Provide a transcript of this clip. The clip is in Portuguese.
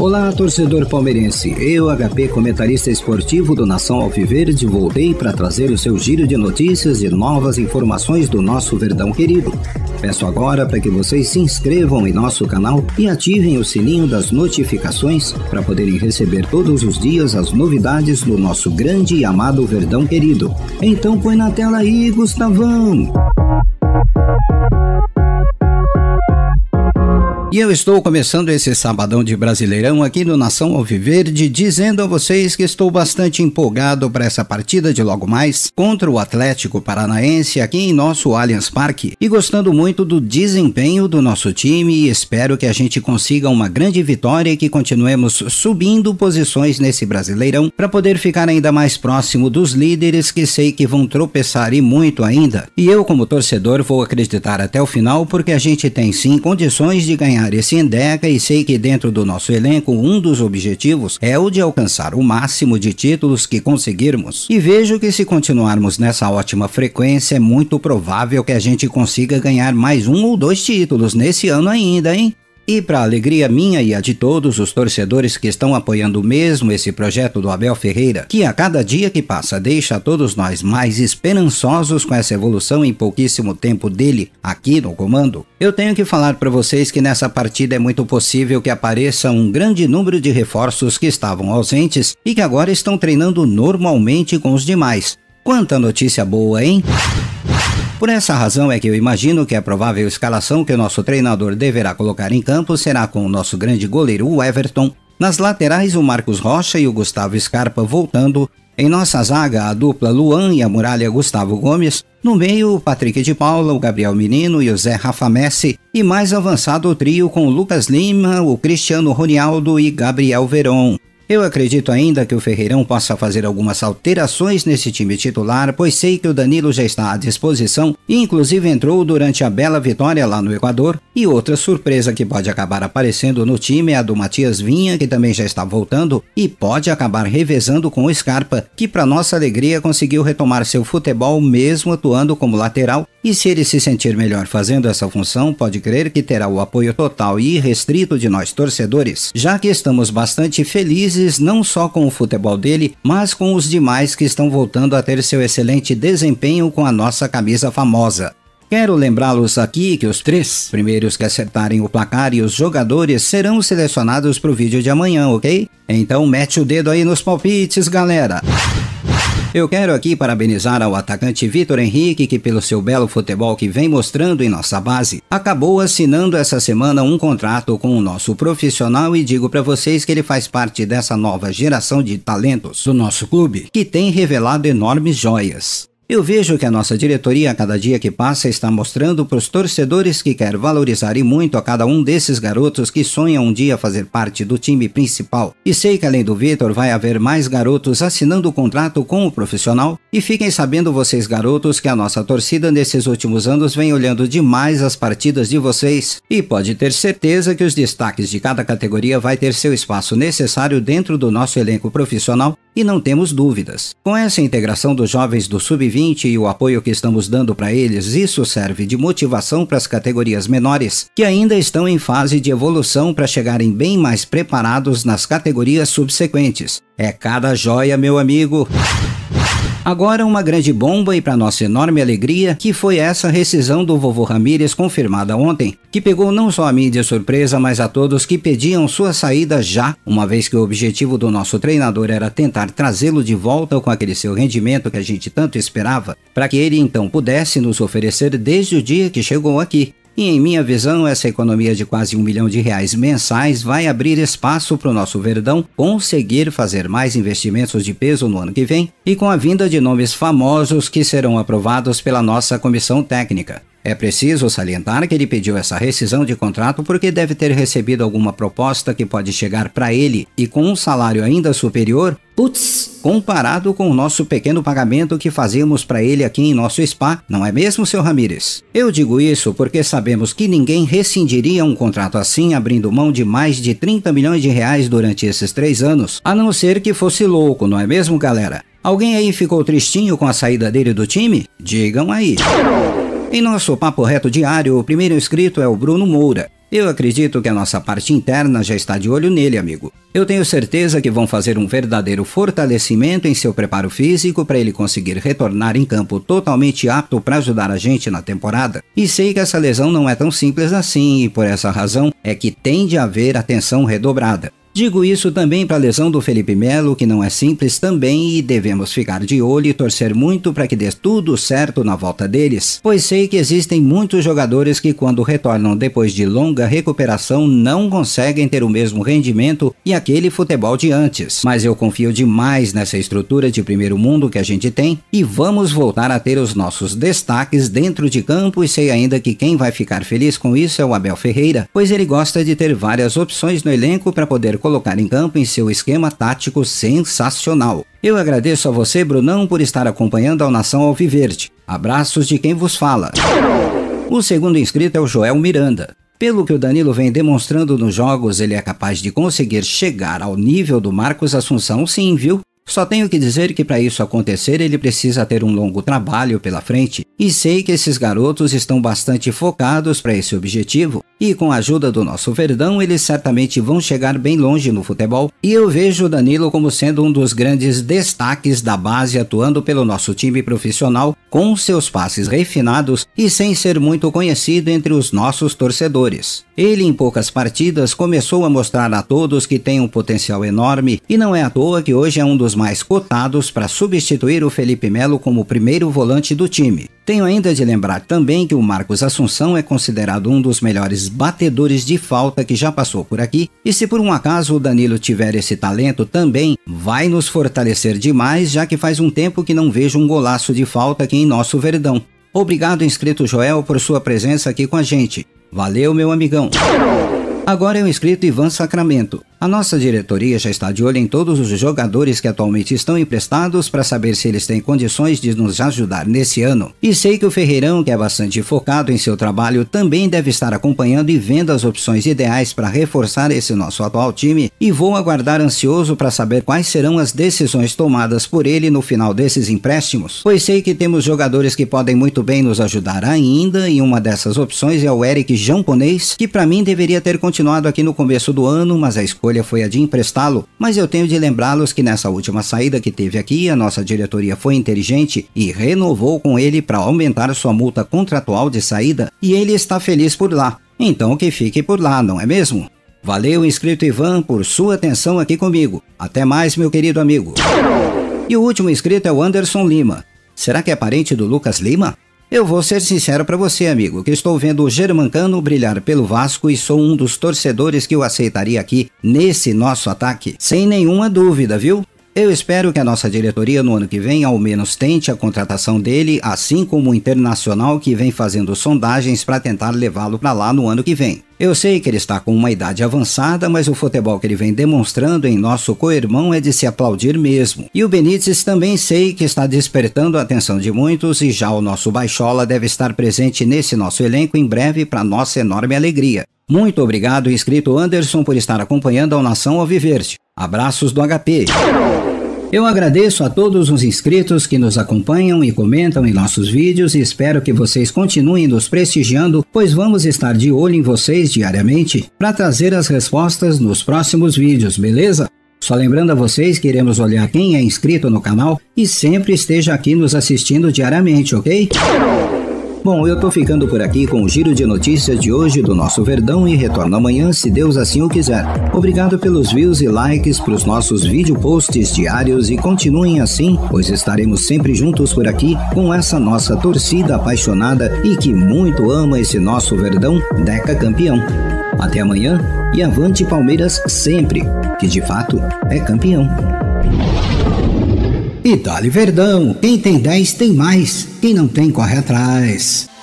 Olá, torcedor palmeirense. Eu, HP, comentarista esportivo do Nação Alviverde, voltei para trazer o seu giro de notícias e novas informações do nosso Verdão querido. Peço agora para que vocês se inscrevam em nosso canal e ativem o sininho das notificações para poderem receber todos os dias as novidades do nosso grande e amado Verdão querido. Então põe na tela aí, Gustavão! E eu estou começando esse sabadão de Brasileirão aqui no Nação Alviverde, dizendo a vocês que estou bastante empolgado para essa partida de logo mais contra o Atlético Paranaense aqui em nosso Allianz Parque, e gostando muito do desempenho do nosso time e espero que a gente consiga uma grande vitória e que continuemos subindo posições nesse Brasileirão para poder ficar ainda mais próximo dos líderes, que sei que vão tropeçar e muito ainda. E eu, como torcedor, vou acreditar até o final, porque a gente tem sim condições de ganhar esse Endeca, e sei que dentro do nosso elenco um dos objetivos é o de alcançar o máximo de títulos que conseguirmos, e vejo que se continuarmos nessa ótima frequência é muito provável que a gente consiga ganhar mais um ou dois títulos nesse ano ainda, hein? E para alegria minha e a de todos os torcedores que estão apoiando mesmo esse projeto do Abel Ferreira, que a cada dia que passa deixa todos nós mais esperançosos com essa evolução em pouquíssimo tempo dele aqui no comando, eu tenho que falar para vocês que nessa partida é muito possível que apareça um grande número de reforços que estavam ausentes e que agora estão treinando normalmente com os demais. Quanta notícia boa, hein? Por essa razão é que eu imagino que a provável escalação que o nosso treinador deverá colocar em campo será com o nosso grande goleiro, o Everton, nas laterais o Marcos Rocha e o Gustavo Scarpa voltando, em nossa zaga a dupla Luan e a muralha Gustavo Gomes, no meio o Patrick de Paula, o Gabriel Menino e o Zé Rafa Messi, e mais avançado o trio com o Lucas Lima, o Cristiano Ronaldo e Gabriel Veron. Eu acredito ainda que o Ferreirão possa fazer algumas alterações nesse time titular, pois sei que o Danilo já está à disposição e inclusive entrou durante a bela vitória lá no Equador. E outra surpresa que pode acabar aparecendo no time é a do Matias Vinha, que também já está voltando e pode acabar revezando com o Scarpa, que para nossa alegria conseguiu retomar seu futebol mesmo atuando como lateral, e se ele se sentir melhor fazendo essa função, pode crer que terá o apoio total e irrestrito de nós torcedores, já que estamos bastante felizes não só com o futebol dele, mas com os demais que estão voltando a ter seu excelente desempenho com a nossa camisa famosa. Quero lembrá-los aqui que os 3 primeiros que acertarem o placar e os jogadores serão selecionados para o vídeo de amanhã, ok? Então mete o dedo aí nos palpites, galera! Eu quero aqui parabenizar ao atacante Vitor Henrique, que pelo seu belo futebol que vem mostrando em nossa base, acabou assinando essa semana um contrato com o nosso profissional, e digo para vocês que ele faz parte dessa nova geração de talentos do nosso clube, que tem revelado enormes joias. Eu vejo que a nossa diretoria a cada dia que passa está mostrando para os torcedores que quer valorizar e muito a cada um desses garotos que sonham um dia fazer parte do time principal. E sei que além do Vitor vai haver mais garotos assinando o contrato com o profissional, e fiquem sabendo vocês garotos que a nossa torcida nesses últimos anos vem olhando demais as partidas de vocês, e pode ter certeza que os destaques de cada categoria vai ter seu espaço necessário dentro do nosso elenco profissional, e não temos dúvidas. Com essa integração dos jovens do Sub-20 e o apoio que estamos dando para eles, isso serve de motivação para as categorias menores, que ainda estão em fase de evolução para chegarem bem mais preparados nas categorias subsequentes. É cada joia, meu amigo! Agora uma grande bomba, e para nossa enorme alegria, que foi essa rescisão do vovô Ramires confirmada ontem, que pegou não só a mim de surpresa, mas a todos que pediam sua saída já, uma vez que o objetivo do nosso treinador era tentar trazê-lo de volta com aquele seu rendimento que a gente tanto esperava, para que ele então pudesse nos oferecer desde o dia que chegou aqui. E em minha visão, essa economia de quase R$1 milhão mensais vai abrir espaço para o nosso Verdão conseguir fazer mais investimentos de peso no ano que vem, e com a vinda de nomes famosos que serão aprovados pela nossa comissão técnica. É preciso salientar que ele pediu essa rescisão de contrato porque deve ter recebido alguma proposta que pode chegar para ele, e com um salário ainda superior, putz, comparado com o nosso pequeno pagamento que fazíamos para ele aqui em nosso spa, não é mesmo, seu Ramires? Eu digo isso porque sabemos que ninguém rescindiria um contrato assim abrindo mão de mais de R$30 milhões durante esses 3 anos, a não ser que fosse louco, não é mesmo, galera? Alguém aí ficou tristinho com a saída dele do time? Digam aí! Em nosso papo reto diário, o primeiro inscrito é o Bruno Moura. Eu acredito que a nossa parte interna já está de olho nele, amigo. Eu tenho certeza que vão fazer um verdadeiro fortalecimento em seu preparo físico para ele conseguir retornar em campo totalmente apto para ajudar a gente na temporada. E sei que essa lesão não é tão simples assim e por essa razão é que tende a haver atenção redobrada. Digo isso também para a lesão do Felipe Melo, que não é simples também e devemos ficar de olho e torcer muito para que dê tudo certo na volta deles, pois sei que existem muitos jogadores que quando retornam depois de longa recuperação não conseguem ter o mesmo rendimento e aquele futebol de antes, mas eu confio demais nessa estrutura de primeiro mundo que a gente tem e vamos voltar a ter os nossos destaques dentro de campo e sei ainda que quem vai ficar feliz com isso é o Abel Ferreira, pois ele gosta de ter várias opções no elenco para poder colocar em campo em seu esquema tático sensacional. Eu agradeço a você, Brunão, por estar acompanhando a Nação Alviverde. Abraços de quem vos fala. O segundo inscrito é o Joel Miranda. Pelo que o Danilo vem demonstrando nos jogos, ele é capaz de conseguir chegar ao nível do Marcos Assunção, sim, viu? Só tenho que dizer que para isso acontecer ele precisa ter um longo trabalho pela frente e sei que esses garotos estão bastante focados para esse objetivo e com a ajuda do nosso Verdão eles certamente vão chegar bem longe no futebol e eu vejo o Danilo como sendo um dos grandes destaques da base atuando pelo nosso time profissional com seus passes refinados e sem ser muito conhecido entre os nossos torcedores. Ele em poucas partidas começou a mostrar a todos que tem um potencial enorme e não é à toa que hoje é um dos mais cotados para substituir o Felipe Melo como primeiro volante do time. Tenho ainda de lembrar também que o Marcos Assunção é considerado um dos melhores batedores de falta que já passou por aqui e se por um acaso o Danilo tiver esse talento também vai nos fortalecer demais já que faz um tempo que não vejo um golaço de falta aqui em nosso Verdão. Obrigado inscrito Joel por sua presença aqui com a gente. Valeu meu amigão. Agora é o inscrito Ivan Sacramento. A nossa diretoria já está de olho em todos os jogadores que atualmente estão emprestados para saber se eles têm condições de nos ajudar nesse ano. E sei que o Ferreirão, que é bastante focado em seu trabalho, também deve estar acompanhando e vendo as opções ideais para reforçar esse nosso atual time e vou aguardar ansioso para saber quais serão as decisões tomadas por ele no final desses empréstimos, pois sei que temos jogadores que podem muito bem nos ajudar ainda e uma dessas opções é o Eric Jamponês, que para mim deveria ter continuado aqui no começo do ano, mas a escolha foi a de emprestá-lo, mas eu tenho de lembrá-los que nessa última saída que teve aqui, a nossa diretoria foi inteligente e renovou com ele para aumentar sua multa contratual de saída e ele está feliz por lá. Então que fique por lá, não é mesmo? Valeu, inscrito Ivan, por sua atenção aqui comigo. Até mais, meu querido amigo. E o último inscrito é o Anderson Lima. Será que é parente do Lucas Lima? Eu vou ser sincero pra você, amigo, que estou vendo o German Cano brilhar pelo Vasco e sou um dos torcedores que o aceitaria aqui nesse nosso ataque, sem nenhuma dúvida, viu? Eu espero que a nossa diretoria no ano que vem ao menos tente a contratação dele, assim como o Internacional que vem fazendo sondagens para tentar levá-lo pra lá no ano que vem. Eu sei que ele está com uma idade avançada, mas o futebol que ele vem demonstrando em nosso co-irmão é de se aplaudir mesmo. E o Benítez também sei que está despertando a atenção de muitos e já o nosso Baixola deve estar presente nesse nosso elenco em breve para nossa enorme alegria. Muito obrigado, inscrito Anderson, por estar acompanhando a Nação Alviverde. Abraços do HP. Eu agradeço a todos os inscritos que nos acompanham e comentam em nossos vídeos e espero que vocês continuem nos prestigiando, pois vamos estar de olho em vocês diariamente para trazer as respostas nos próximos vídeos, beleza? Só lembrando a vocês que iremos olhar quem é inscrito no canal e sempre esteja aqui nos assistindo diariamente, ok? Bom, eu tô ficando por aqui com o giro de notícias de hoje do nosso Verdão e retorno amanhã, se Deus assim o quiser. Obrigado pelos views e likes para os nossos vídeo posts diários e continuem assim, pois estaremos sempre juntos por aqui com essa nossa torcida apaixonada e que muito ama esse nosso Verdão decacampeão. Até amanhã e avante Palmeiras sempre, que de fato é campeão. E dá-lhe Verdão, quem tem 10 tem mais, quem não tem corre atrás.